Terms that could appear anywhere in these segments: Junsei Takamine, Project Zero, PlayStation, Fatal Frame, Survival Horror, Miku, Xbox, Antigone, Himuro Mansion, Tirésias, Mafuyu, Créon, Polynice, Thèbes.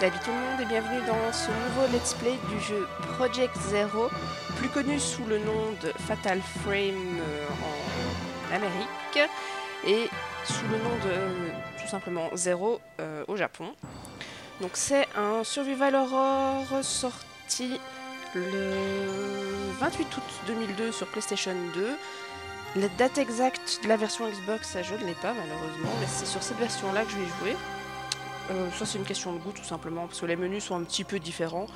Salut tout le monde et bienvenue dans ce nouveau let's play du jeu Project Zero, plus connu sous le nom de Fatal Frame en Amérique et sous le nom de tout simplement Zero au Japon. Donc c'est un survival horror sorti le 28 août 2002 sur PlayStation 2. La date exacte de la version Xbox, ça je ne l'ai pas malheureusement, mais c'est sur cette version là que je vais jouer. Ça c'est une question de goût tout simplement, parce que les menus sont un petit peu différents.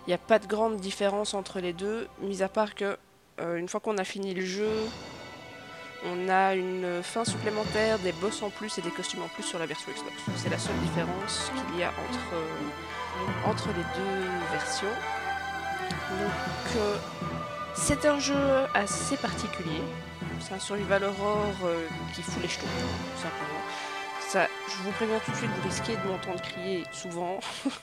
Il n'y a pas de grande différence entre les deux, mis à part que une fois qu'on a fini le jeu, on a une fin supplémentaire, des boss en plus et des costumes en plus sur la version Xbox. C'est la seule différence qu'il y a entre les deux versions. Donc c'est un jeu assez particulier, c'est un survival horror qui fout les jetons tout simplement. Ça, je vous préviens tout de suite, vous risquez de m'entendre crier souvent.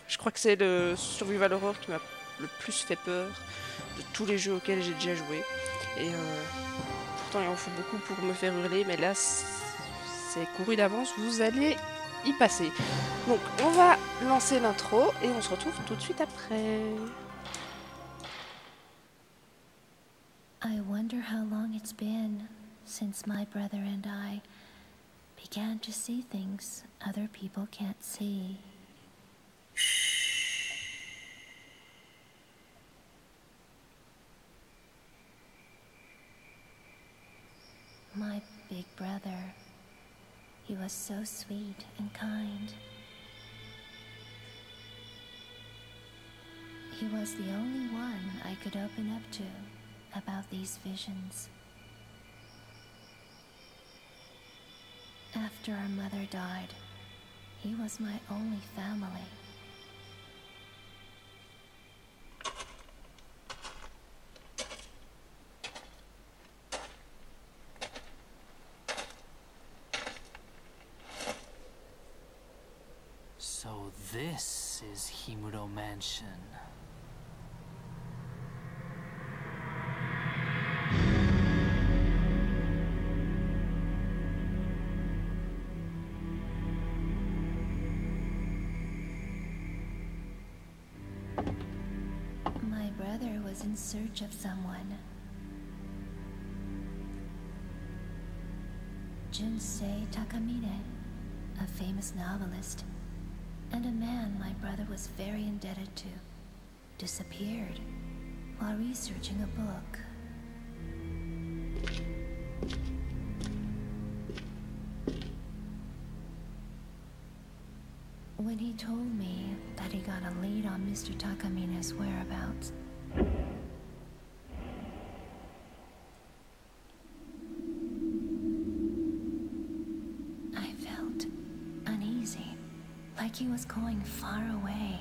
Je crois que c'est le survival horror qui m'a le plus fait peur de tous les jeux auxquels j'ai déjà joué. Et pourtant il en faut beaucoup pour me faire hurler, mais là c'est couru d'avance, vous allez y passer. Donc on va lancer l'intro et on se retrouve tout de suite après. I wonder how long it's been since my brother and I began to see things other people can't see. My big brother, he was so sweet and kind. He was the only one I could open up to about these visions. After our mother died, he was my only family. So this is Himuro Mansion. In search of someone. Junsei Takamine, a famous novelist, and a man my brother was very indebted to, disappeared while researching a book. When he told me that he got a lead on Mr. Takamine's whereabouts, he was going far away.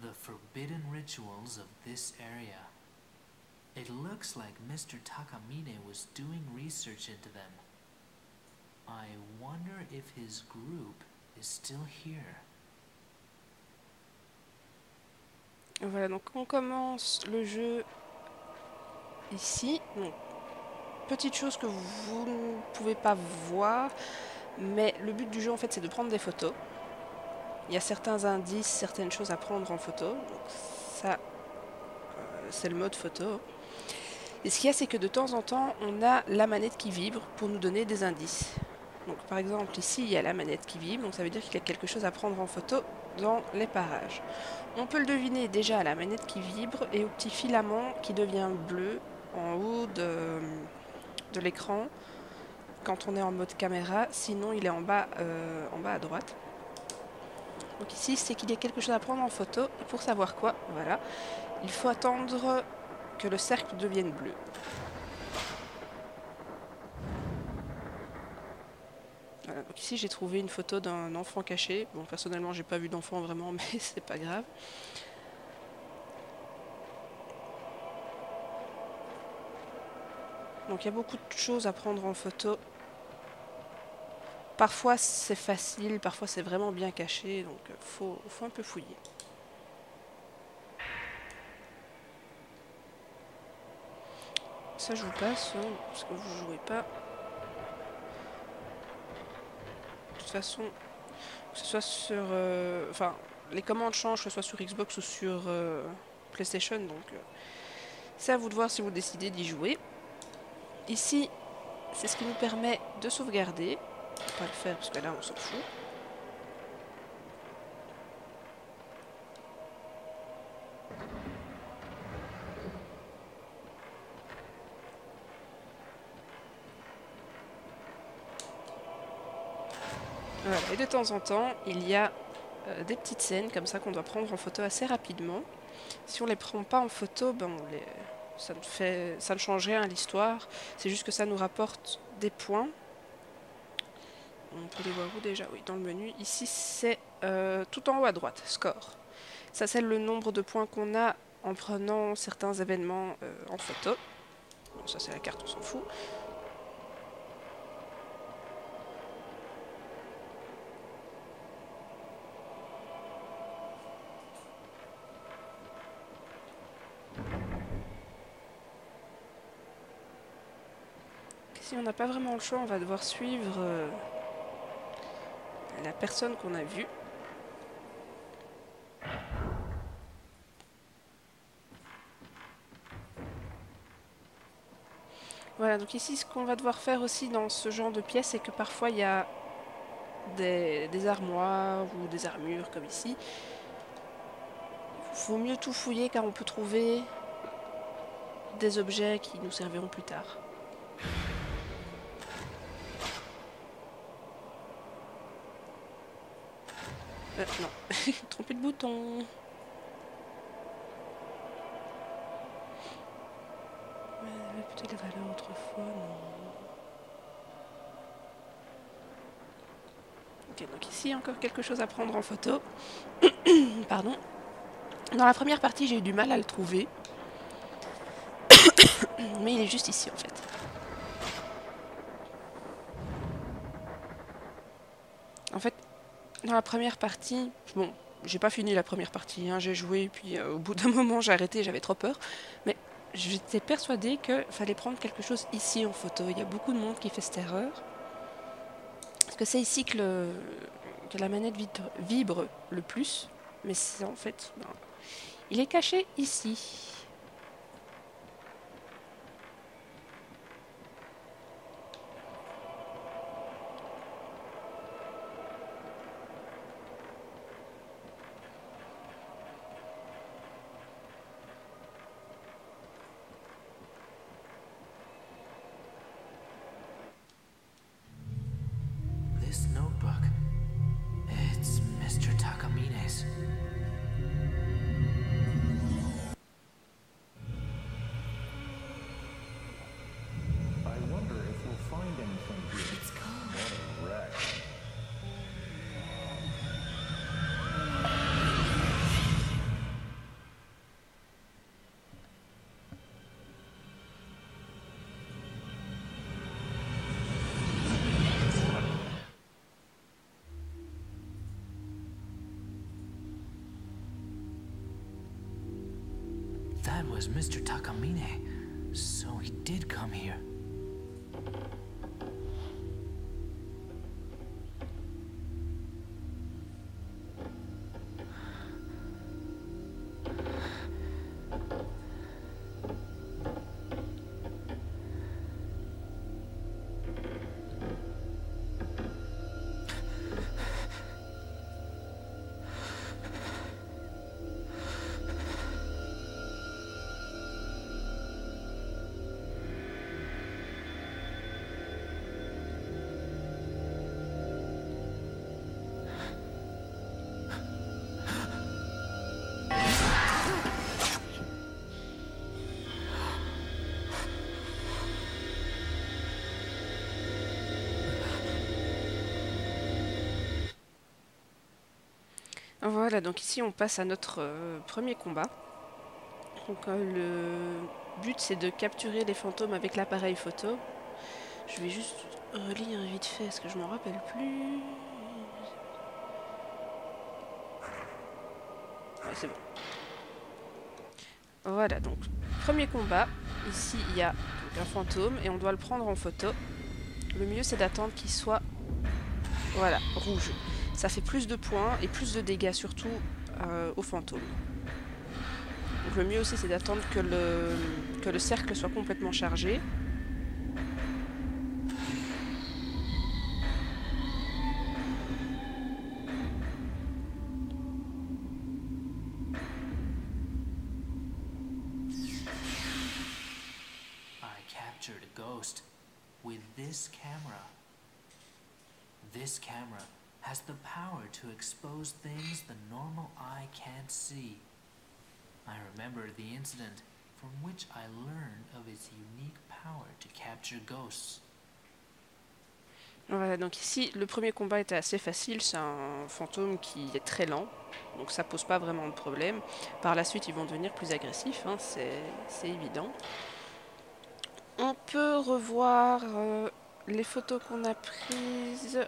The forbidden rituals of this area. It looks like Mr. Takamine was doing research into them. I wonder if his group is still here. Voilà, donc on commence le jeu ici. Donc, petite chose que vous ne pouvez pas voir, mais le but du jeu en fait c'est de prendre des photos. Il y a certains indices, certaines choses à prendre en photo. Donc ça, c'est le mode photo. Et ce qu'il y a, c'est que de temps en temps, on a la manette qui vibre pour nous donner des indices. Donc par exemple, ici, il y a la manette qui vibre, donc ça veut dire qu'il y a quelque chose à prendre en photo dans les parages. On peut le deviner déjà à la manette qui vibre et au petit filament qui devient bleu en haut de l'écran quand on est en mode caméra, sinon il est en bas à droite. Donc ici, c'est qu'il y a quelque chose à prendre en photo, et pour savoir quoi, voilà, il faut attendre que le cercle devienne bleu. Voilà, donc ici j'ai trouvé une photo d'un enfant caché. Bon, personnellement j'ai pas vu d'enfant vraiment, mais c'est pas grave. Donc il y a beaucoup de choses à prendre en photo Parfois c'est facile, parfois c'est vraiment bien caché, donc faut un peu fouiller. Ça je vous passe, hein, parce que vous jouez pas. De toute façon, que ce soit sur... enfin, les commandes changent, que ce soit sur Xbox ou sur PlayStation, donc c'est à vous de voir si vous décidez d'y jouer. Ici, c'est ce qui nous permet de sauvegarder. On va pas le faire parce que là on s'en fout. Voilà. Et de temps en temps, il y a des petites scènes comme ça qu'on doit prendre en photo assez rapidement. Si on les prend pas en photo, ben on les... ça ne change rien à l'histoire. C'est juste que ça nous rapporte des points. On peut les voir où déjà? Oui, dans le menu. Ici, c'est tout en haut à droite, score. Ça, c'est le nombre de points qu'on a en prenant certains événements en photo. Bon, ça, c'est la carte, on s'en fout. Si on n'a pas vraiment le choix, on va devoir suivre... la personne qu'on a vue. Voilà, donc ici ce qu'on va devoir faire aussi dans ce genre de pièce, c'est que parfois il y a des armoires ou des armures comme ici. Il vaut mieux tout fouiller car on peut trouver des objets qui nous serviront plus tard. Non, trompé de bouton. Mais elle avait peut-être la valeur autrefois, non. Ok, donc ici encore quelque chose à prendre en photo. Pardon. Dans la première partie, j'ai eu du mal à le trouver. Mais il est juste ici en fait. En fait, dans la première partie, bon, j'ai pas fini la première partie, hein, j'ai joué, puis au bout d'un moment j'ai arrêté, j'avais trop peur, mais j'étais persuadée qu'il fallait prendre quelque chose ici en photo. Il y a beaucoup de monde qui fait cette erreur, parce que c'est ici que, la manette vibre le plus, mais c'est en fait, non, il est caché ici. That was Mr. Takamine, so he did come here. Voilà, donc ici on passe à notre premier combat. Donc le but c'est de capturer les fantômes avec l'appareil photo. Je vais juste Relire vite fait, est-ce que je m'en rappelle plus? Ouais, c'est bon. Voilà, donc, premier combat. Ici, il y a donc, un fantôme et on doit le prendre en photo. Le mieux, c'est d'attendre qu'il soit... Voilà, rouge. Ça fait plus de points et plus de dégâts, surtout au fantôme. Donc le mieux aussi, c'est d'attendre que le cercle soit complètement chargé. This camera has the power to expose things the normal eye can't see. I remember the incident from which I learned of its unique power to capture ghosts. Voilà, donc ici, le premier combat était assez facile, c'est un fantôme qui est très lent, donc ça pose pas vraiment de problème. Par la suite, ils vont devenir plus agressifs, hein, c'est évident. On peut revoir les photos qu'on a prises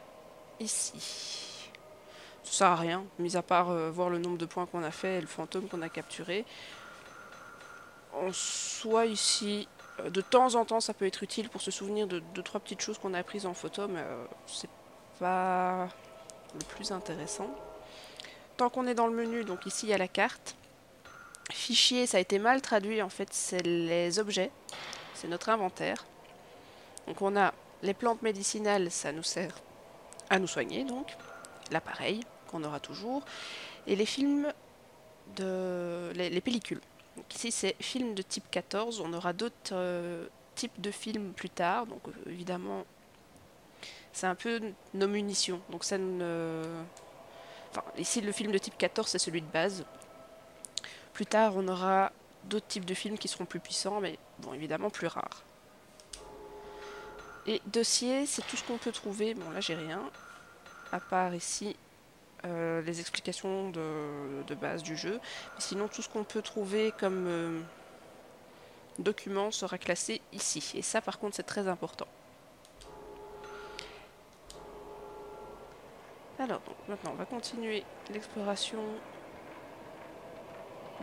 ici. Ça sert à rien, mis à part voir le nombre de points qu'on a fait et le fantôme qu'on a capturé. En soi ici, de temps en temps ça peut être utile pour se souvenir de 2-3 petites choses qu'on a prises en photo, mais c'est pas le plus intéressant. Tant qu'on est dans le menu, donc ici il y a la carte. Fichier, ça a été mal traduit en fait, c'est les objets, c'est notre inventaire. Donc on a les plantes médicinales, ça nous sert à nous soigner, donc l'appareil qu'on aura toujours, et les films de les pellicules. Donc ici c'est films de type 14, on aura d'autres types de films plus tard, donc évidemment c'est un peu nos munitions. Donc ça ne... enfin, ici le film de type 14 c'est celui de base. Plus tard on aura d'autres types de films qui seront plus puissants, mais bon évidemment plus rares. Et dossier, c'est tout ce qu'on peut trouver. Bon, là, j'ai rien. À part ici, les explications de base du jeu. Mais sinon, tout ce qu'on peut trouver comme document sera classé ici. Et ça, par contre, c'est très important. Alors, donc, maintenant, on va continuer l'exploration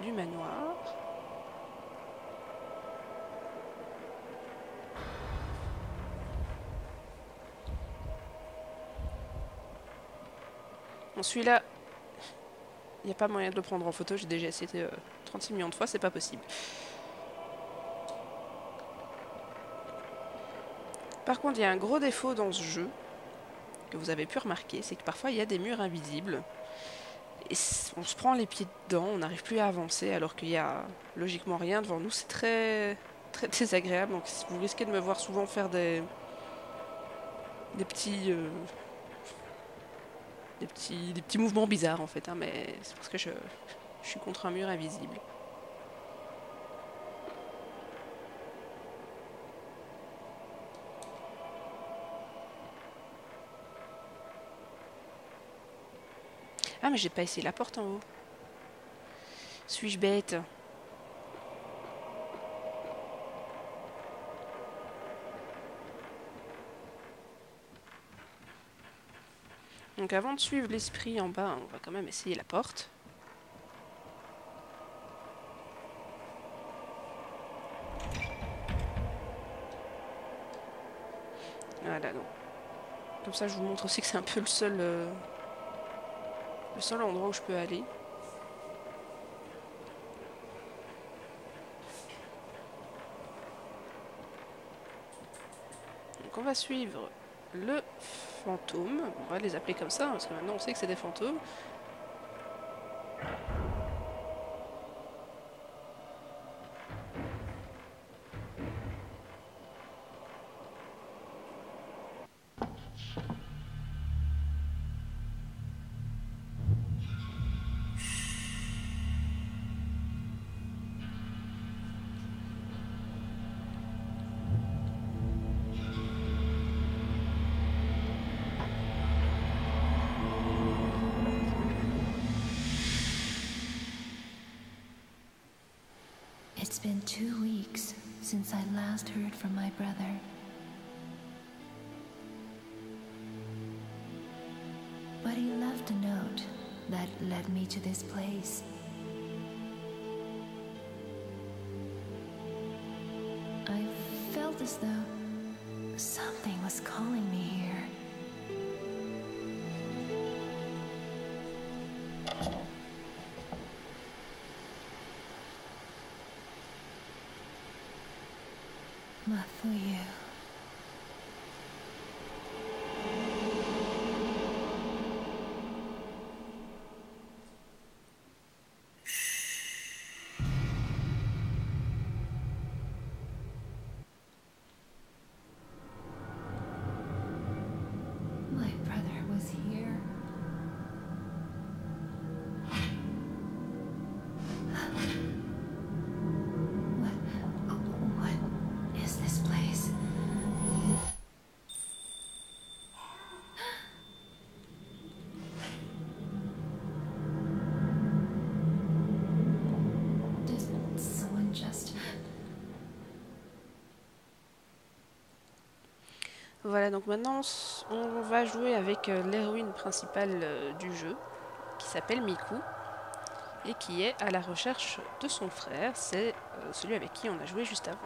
du manoir. Celui-là, il n'y a pas moyen de le prendre en photo, j'ai déjà essayé 36 millions de fois, c'est pas possible. Par contre, il y a un gros défaut dans ce jeu, que vous avez pu remarquer, c'est que parfois il y a des murs invisibles. Et on se prend les pieds dedans, on n'arrive plus à avancer alors qu'il y a logiquement rien devant nous, c'est très, très désagréable. Donc vous risquez de me voir souvent faire des petits... Des petits mouvements bizarres en fait, hein, mais c'est parce que je suis contre un mur invisible. Ah mais j'ai pas essayé la porte en haut. Suis-je bête? Donc avant de suivre l'esprit en bas, on va quand même essayer la porte. Voilà, donc. Comme ça, je vous montre aussi que c'est un peu le seul endroit où je peux aller. Donc on va suivre le fantôme, on va les appeler comme ça, parce que maintenant on sait que c'est des fantômes. It's been 2 weeks since I last heard from my brother. But he left a note that led me to this place. I felt as though something was calling me here. Mafuyu. Voilà, donc maintenant on va jouer avec l'héroïne principale du jeu, qui s'appelle Miku, et qui est à la recherche de son frère, c'est celui avec qui on a joué juste avant.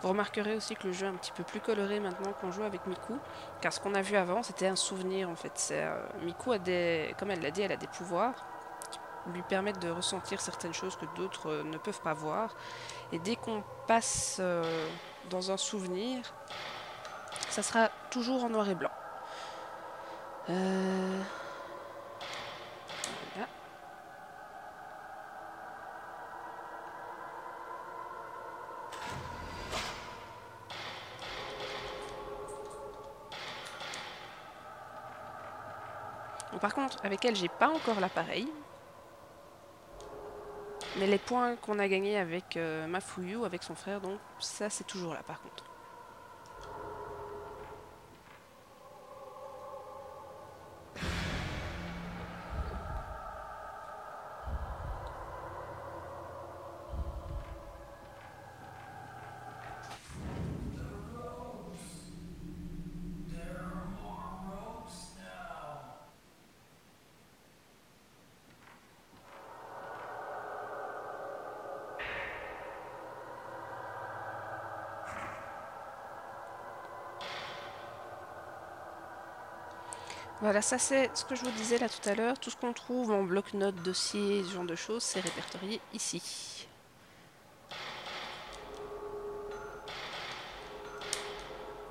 Vous remarquerez aussi que le jeu est un petit peu plus coloré maintenant qu'on joue avec Miku, car ce qu'on a vu avant c'était un souvenir en fait. Miku a des, comme elle l'a dit, elle a des pouvoirs, lui permettre de ressentir certaines choses que d'autres ne peuvent pas voir. Et dès qu'on passe dans un souvenir, ça sera toujours en noir et blanc. Voilà. Bon, par contre, avec elle, j'ai pas encore l'appareil. Mais les points qu'on a gagnés avec Mafuyu, avec son frère, donc ça c'est toujours là par contre. Voilà, ça c'est ce que je vous disais là tout à l'heure. Tout ce qu'on trouve en bloc-notes, dossier, ce genre de choses, c'est répertorié ici.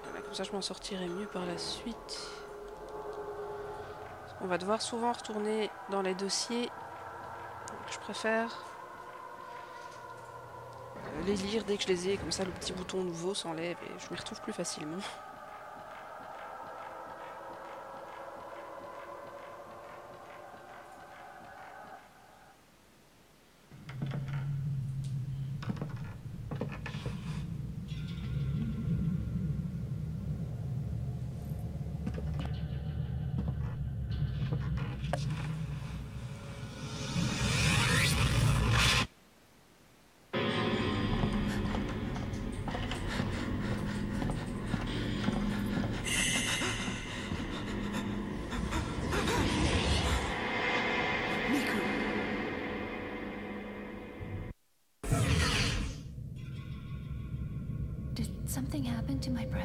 Voilà, comme ça je m'en sortirai mieux par la suite. On va devoir souvent retourner dans les dossiers. Donc, je préfère les lire dès que je les ai, comme ça le petit bouton nouveau s'enlève et je m'y retrouve plus facilement. Something happened to my brother.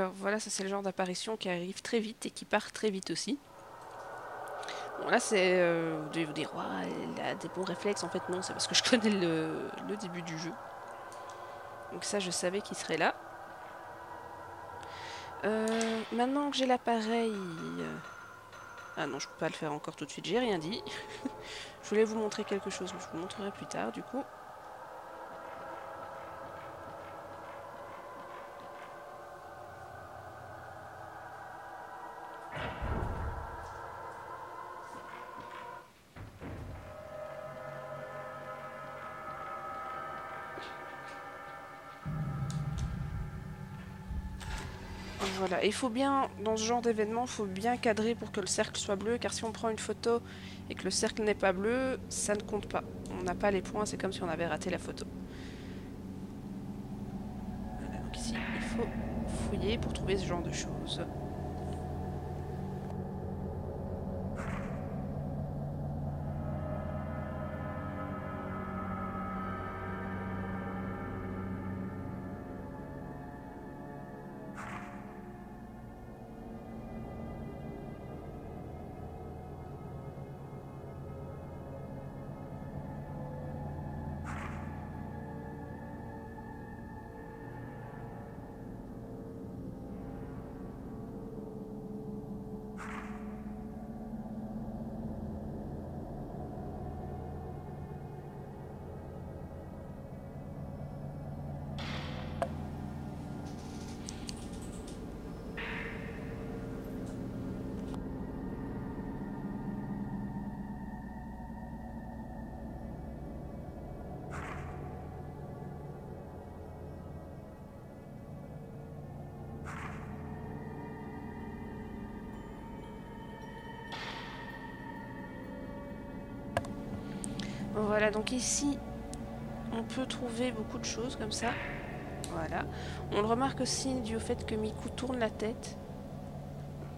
Alors voilà, ça c'est le genre d'apparition qui arrive très vite et qui part très vite aussi. Bon là c'est... vous devez vous dire, waouh, elle a des bons réflexes. En fait non, c'est parce que je connais le début du jeu. Donc ça je savais qu'il serait là. Maintenant que j'ai l'appareil... Ah non, je peux pas le faire encore tout de suite, j'ai rien dit. Je voulais vous montrer quelque chose, mais je vous le montrerai plus tard du coup. Voilà, et il faut bien, dans ce genre d'événement, il faut bien cadrer pour que le cercle soit bleu, car si on prend une photo et que le cercle n'est pas bleu, ça ne compte pas. On n'a pas les points, c'est comme si on avait raté la photo. Voilà, donc ici, il faut fouiller pour trouver ce genre de choses. Voilà, donc ici, on peut trouver beaucoup de choses comme ça. Voilà. On le remarque aussi dû au fait que Miku tourne la tête.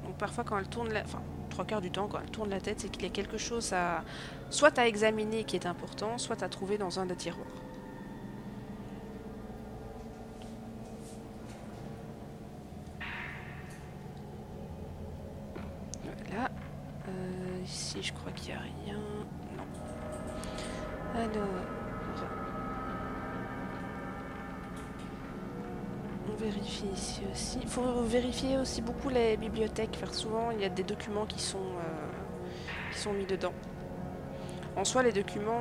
Donc parfois quand elle tourne la... Enfin, trois quarts du temps, quand elle tourne la tête, c'est qu'il y a quelque chose à... Soit à examiner qui est important, soit à trouver dans un des tiroirs. Voilà. Ici, je crois qu'il n'y a rien... Non. Alors, on vérifie ici aussi. Il faut vérifier aussi beaucoup les bibliothèques, car souvent il y a des documents qui sont mis dedans. En soi, les documents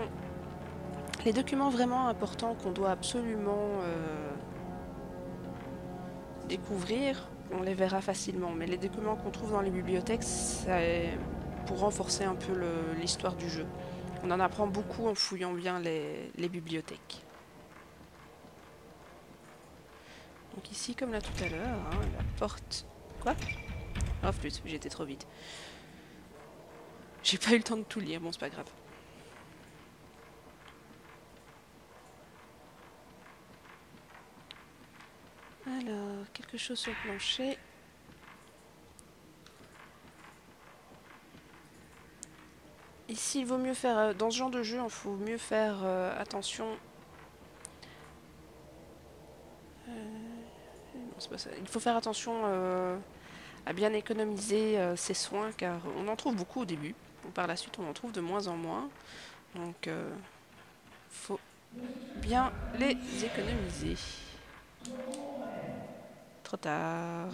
vraiment importants qu'on doit absolument découvrir, on les verra facilement. Mais les documents qu'on trouve dans les bibliothèques, c'est pour renforcer un peu l'histoire du jeu. On en apprend beaucoup en fouillant bien les bibliothèques. Donc ici, comme là tout à l'heure, hein, la porte... Quoi? Oh flûte, j'étais trop vite. J'ai pas eu le temps de tout lire, bon c'est pas grave. Alors, quelque chose sur le plancher... Ici, il vaut mieux faire, dans ce genre de jeu, il faut mieux faire attention. Non, c'est pas ça. Il faut faire attention à bien économiser ses soins, car on en trouve beaucoup au début. Bon, par la suite, on en trouve de moins en moins. Donc, faut bien les économiser. Trop tard.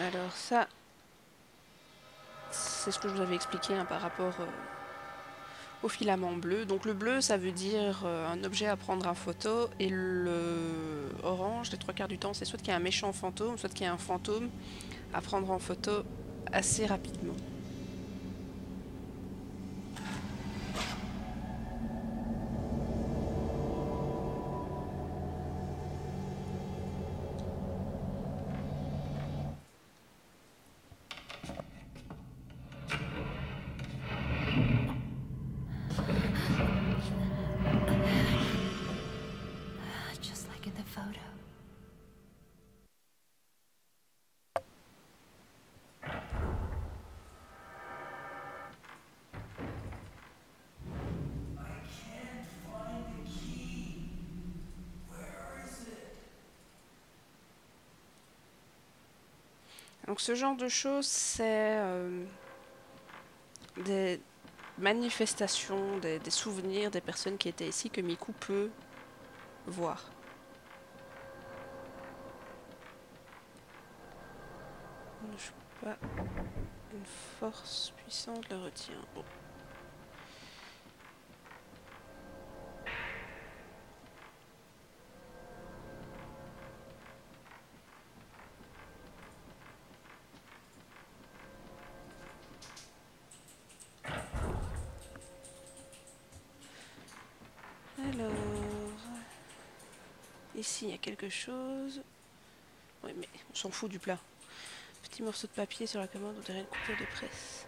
Alors ça, c'est ce que je vous avais expliqué hein, par rapport au filament bleu. Donc le bleu, ça veut dire un objet à prendre en photo, et le orange, les trois quarts du temps, c'est soit qu'il y a un méchant fantôme, soit qu'il y a un fantôme à prendre en photo assez rapidement. Donc ce genre de choses, c'est des manifestations, des souvenirs des personnes qui étaient ici que Miku peut voir. Je peux pas. Une force puissante le retient. Bon. Ici, il y a quelque chose. Oui, mais on s'en fout du plat. Petit morceau de papier sur la commande, on dirait une coupure de presse.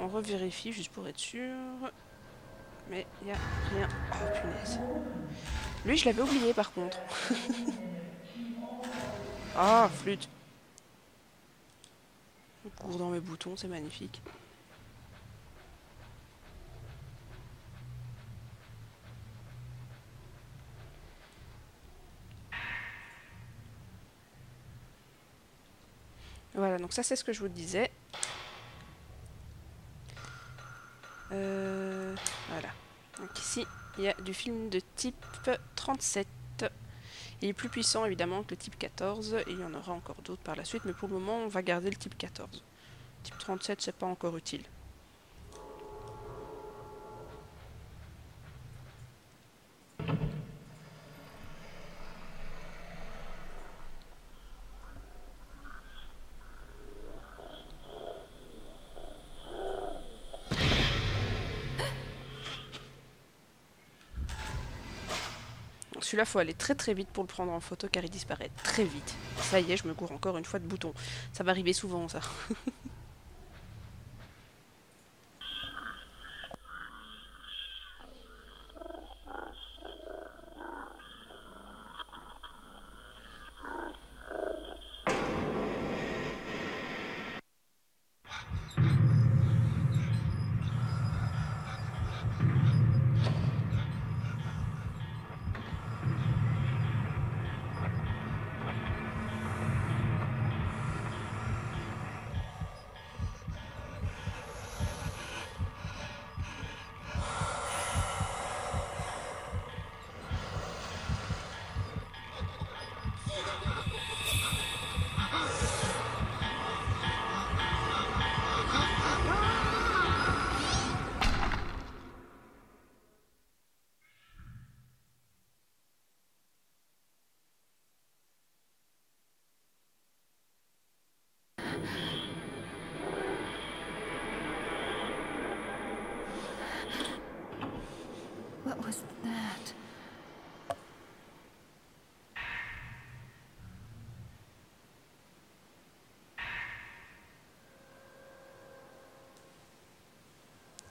On revérifie juste pour être sûr, mais il n'y a rien. Oh punaise. Lui je l'avais oublié par contre. Ah flûte. Je cours dans mes boutons, c'est magnifique. Voilà, donc ça c'est ce que je vous disais. Voilà. Donc ici, il y a du film de type 37. Il est plus puissant évidemment que le type 14. Et il y en aura encore d'autres par la suite. Mais pour le moment, on va garder le type 14. Le type 37, c'est pas encore utile. Celui-là, il faut aller très vite pour le prendre en photo car il disparaît très vite. Ça y est, je me cours encore une fois de boutons. Ça va arriver souvent, ça.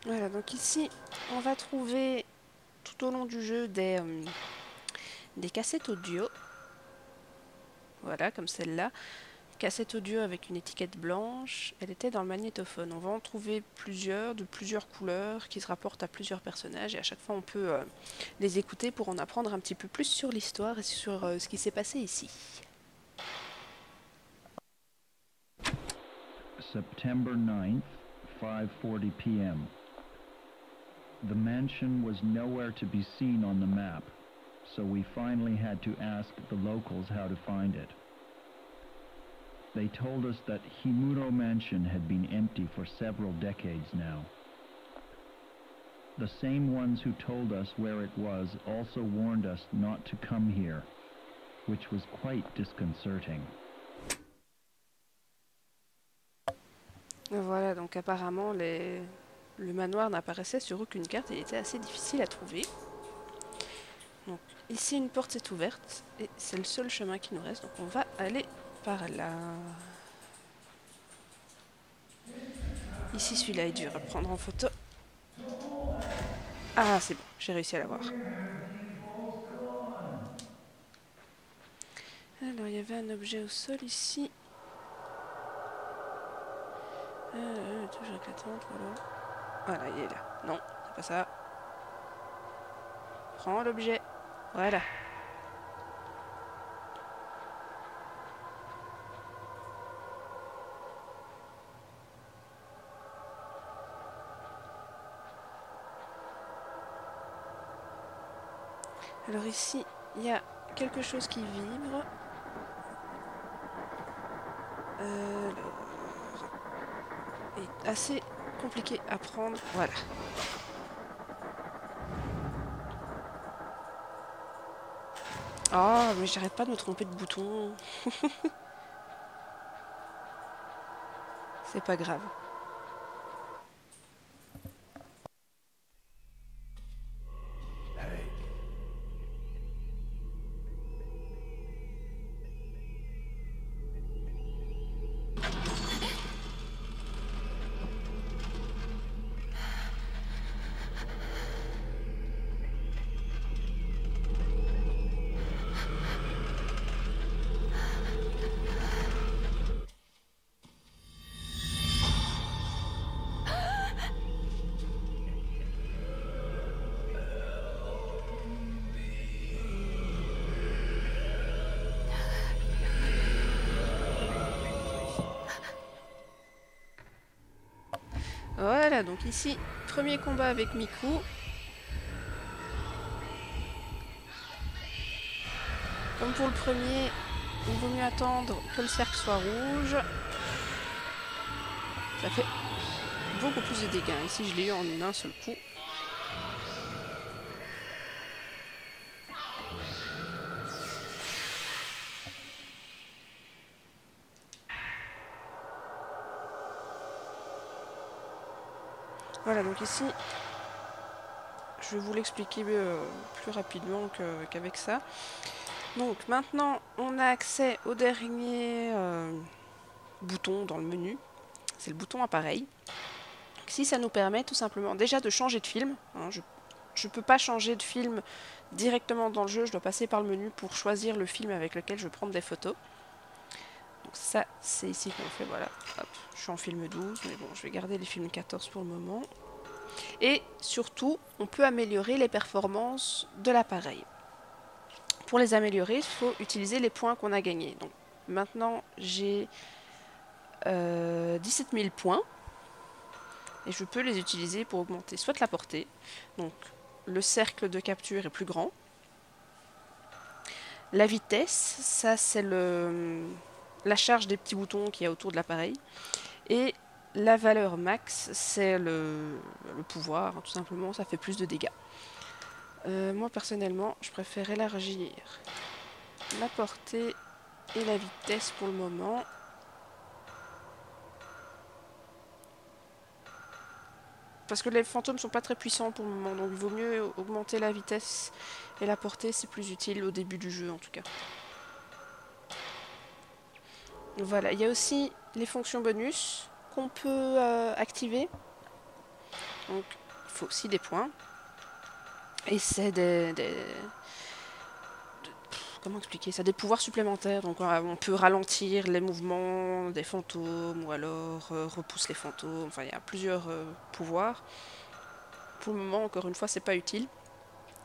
Voilà, donc ici, on va trouver tout au long du jeu des cassettes audio. Voilà, comme celle-là. Cassette audio avec une étiquette blanche. Elle était dans le magnétophone. On va en trouver plusieurs, de plusieurs couleurs, qui se rapportent à plusieurs personnages. Et à chaque fois, on peut les écouter pour en apprendre un petit peu plus sur l'histoire et sur ce qui s'est passé ici. September 9th, 5:40 p.m. The mansion was nowhere to be seen on the map, so we finally had to ask the locals how to find it. They told us that Himuro Mansion had been empty for several decades now. The same ones who told us where it was also warned us not to come here, which was quite disconcerting. Voilà, donc apparemment le manoir n'apparaissait sur aucune carte et il était assez difficile à trouver. Donc ici une porte est ouverte et c'est le seul chemin qui nous reste, donc on va aller par là. Ici celui-là est dur à prendre en photo. Ah c'est bon, j'ai réussi à l'avoir. Alors il y avait un objet au sol ici. Toujours éclatante, voilà. Voilà, il est là. Non, c'est pas ça. Prends l'objet. Voilà. Alors ici, il y a quelque chose qui vibre. Est assez compliqué à prendre. Voilà. Oh, mais j'arrête pas de me tromper de bouton. C'est pas grave. Voilà, donc ici, premier combat avec Miku. Comme pour le premier, il vaut mieux attendre que le cercle soit rouge. Ça fait beaucoup plus de dégâts. Ici, je l'ai eu en un seul coup. Voilà, donc ici, je vais vous l'expliquer plus rapidement qu'avec ça. Donc maintenant, on a accès au dernier bouton dans le menu. C'est le bouton appareil. Ici, ça nous permet tout simplement déjà de changer de film. Hein, je ne peux pas changer de film directement dans le jeu. Je dois passer par le menu pour choisir le film avec lequel je vais prendre des photos. Donc ça, c'est ici qu'on fait, voilà, hop, je suis en film 12, mais bon, je vais garder les films 14 pour le moment. Et surtout, on peut améliorer les performances de l'appareil. Pour les améliorer, il faut utiliser les points qu'on a gagnés. Donc maintenant, j'ai 17 000 points, et je peux les utiliser pour augmenter soit la portée, donc le cercle de capture est plus grand. La vitesse, ça c'est la charge des petits boutons qu'il y a autour de l'appareil. Et la valeur max, c'est le pouvoir, hein, tout simplement, ça fait plus de dégâts. Moi, personnellement, je préfère élargir la portée et la vitesse pour le moment. Parce que les fantômes sont pas très puissants pour le moment, donc il vaut mieux augmenter la vitesse et la portée, c'est plus utile au début du jeu en tout cas. Voilà, il y a aussi les fonctions bonus qu'on peut activer. Donc, il faut aussi des points. Et c'est comment expliquer ça? Des pouvoirs supplémentaires. Donc, on peut ralentir les mouvements des fantômes ou alors repousse les fantômes. Enfin, il y a plusieurs pouvoirs. Pour le moment, encore une fois, c'est pas utile.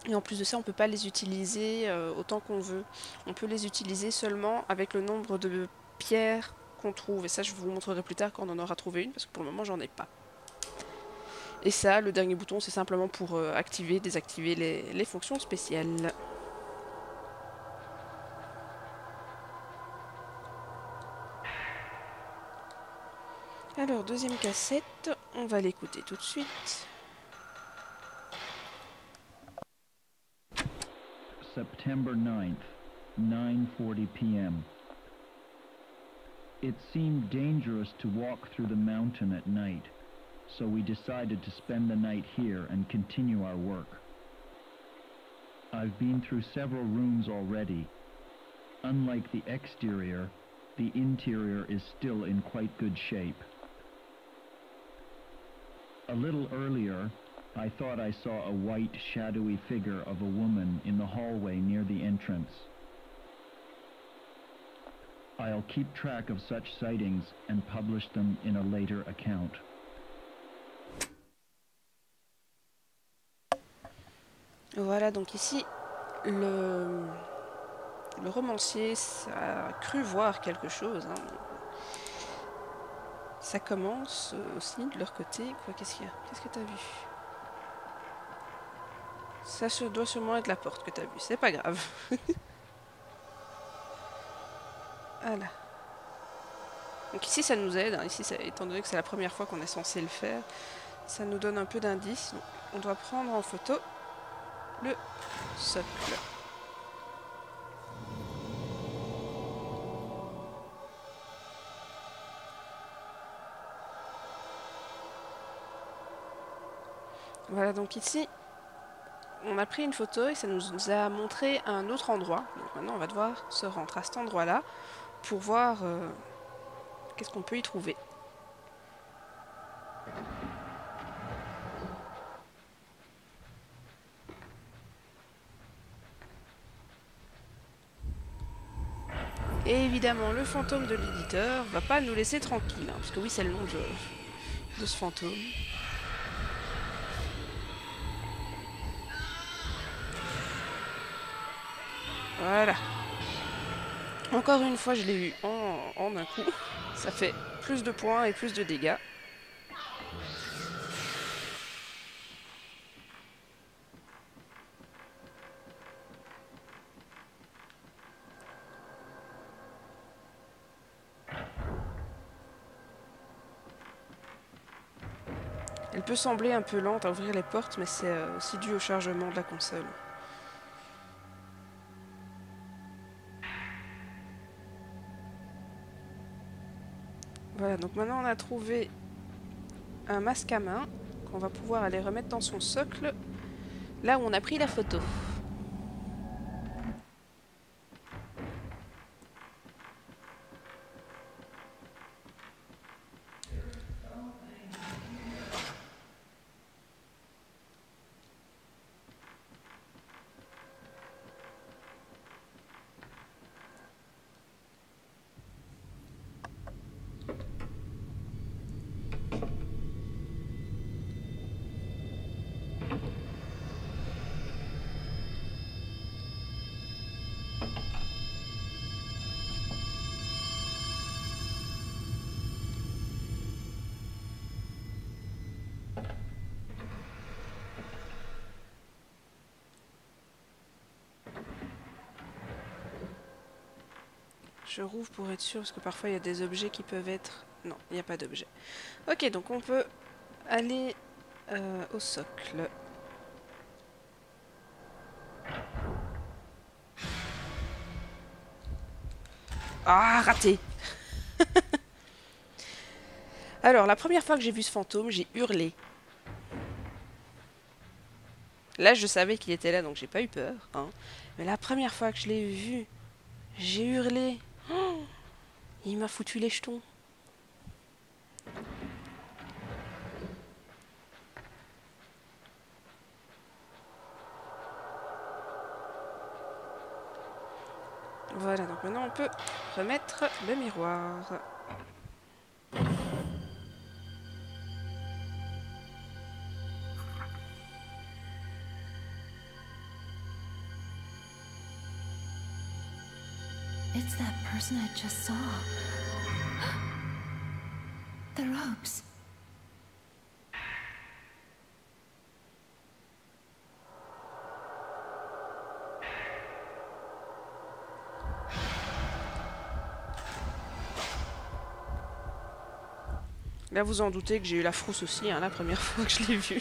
Et en plus de ça, on ne peut pas les utiliser autant qu'on veut. On peut les utiliser seulement avec le nombre de pierres qu'on trouve. Et ça, je vous le montrerai plus tard quand on en aura trouvé une, parce que pour le moment, j'en ai pas. Et ça, le dernier bouton, c'est simplement pour activer, désactiver les fonctions spéciales. Alors, deuxième cassette, on va l'écouter tout de suite. September 9th, 9:40 p.m. It seemed dangerous to walk through the mountain at night, so we decided to spend the night here and continue our work. I've been through several rooms already. Unlike the exterior, the interior is still in quite good shape. A little earlier, I thought I saw a white, shadowy figure of a woman in the hallway near the entrance. I'll keep track of such sightings and publish them in a later account. Voilà, donc ici, le romancier a cru voir quelque chose, hein. Ça commence aussi de leur côté. Quoi, qu'est-ce qu'il y a? Qu'est-ce que t'as vu? Ça doit sûrement être la porte que t'as vue, c'est pas grave. Voilà. Donc ici ça nous aide, hein. Ici, ça, étant donné que c'est la première fois qu'on est censé le faire, ça nous donne un peu d'indices. On doit prendre en photo le socle. Voilà, donc ici, on a pris une photo et ça nous a montré un autre endroit. Donc maintenant, on va devoir se rendre à cet endroit-là pour voir qu'est-ce qu'on peut y trouver. Et évidemment, le fantôme de l'éditeur va pas nous laisser tranquille, hein, parce que oui, c'est le nom de ce fantôme. Voilà. Encore une fois, je l'ai eu en un coup. Ça fait plus de points et plus de dégâts. Elle peut sembler un peu lente à ouvrir les portes, mais c'est aussi dû au chargement de la console. Voilà, donc maintenant on a trouvé un masque à main qu'on va pouvoir aller remettre dans son socle, là où on a pris la photo. Je rouvre pour être sûr, parce que parfois il y a des objets qui peuvent être... Non, il n'y a pas d'objet. Ok, donc on peut aller au socle. Ah, raté. Alors, la première fois que j'ai vu ce fantôme, j'ai hurlé. Là, je savais qu'il était là, donc j'ai pas eu peur, hein. Mais la première fois que je l'ai vu, j'ai hurlé. Oh, il m'a foutu les jetons. Voilà, donc maintenant on peut remettre le miroir. It's that person I just saw. robes. Là, vous en doutez que j'ai eu la frousse aussi, hein, la première fois que je l'ai vu.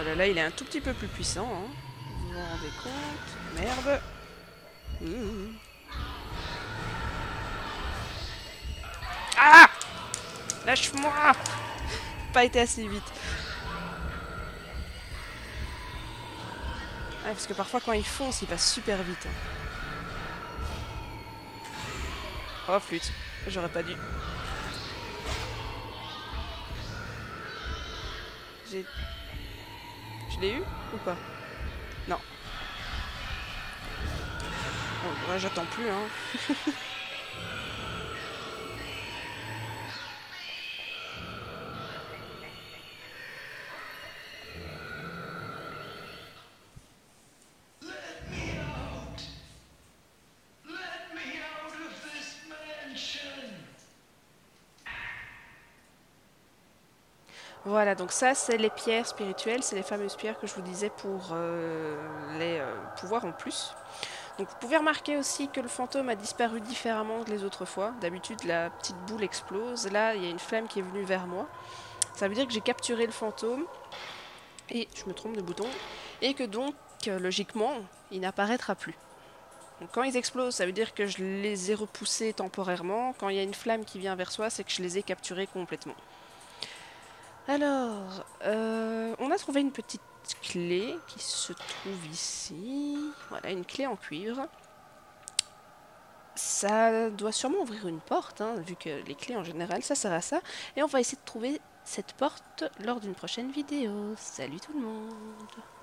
Ah là là, il est un tout petit peu plus puissant, hein. Vous vous rendez compte? Merde. Ah! Lâche-moi! Pas été assez vite. Ah, parce que parfois, quand ils foncent, ils passent super vite, hein. Oh flûte, j'aurais pas dû. Je l'ai eu ou pas? Non. Bon, ouais, j'attends plus, hein. Voilà, donc ça c'est les pierres spirituelles, c'est les fameuses pierres que je vous disais pour les pouvoirs en plus. Donc vous pouvez remarquer aussi que le fantôme a disparu différemment que les autres fois. D'habitude la petite boule explose, là il y a une flamme qui est venue vers moi. Ça veut dire que j'ai capturé le fantôme, et je me trompe de bouton, et que donc logiquement il n'apparaîtra plus. Donc quand ils explosent, ça veut dire que je les ai repoussés temporairement. Quand il y a une flamme qui vient vers soi, c'est que je les ai capturés complètement. Alors, on a trouvé une petite clé qui se trouve ici. Voilà, une clé en cuivre. Ça doit sûrement ouvrir une porte, hein, vu que les clés en général, ça sert à ça. Et on va essayer de trouver cette porte lors d'une prochaine vidéo. Salut tout le monde!